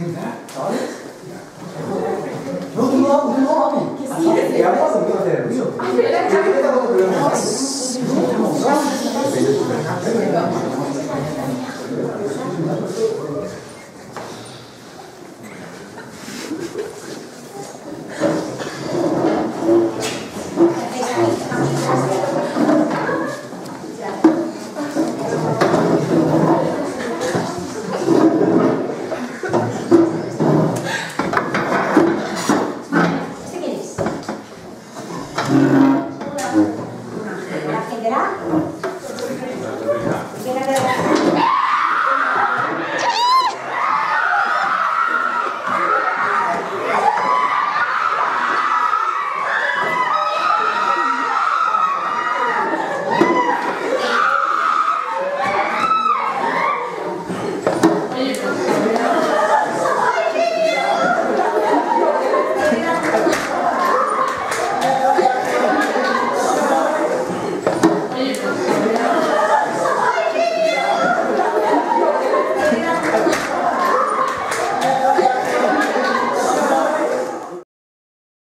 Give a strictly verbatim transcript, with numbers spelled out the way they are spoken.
name that? Dollars? No, do not, do not. I thought they have some people that are real. I feel like I'm going to go ¿Entenderá?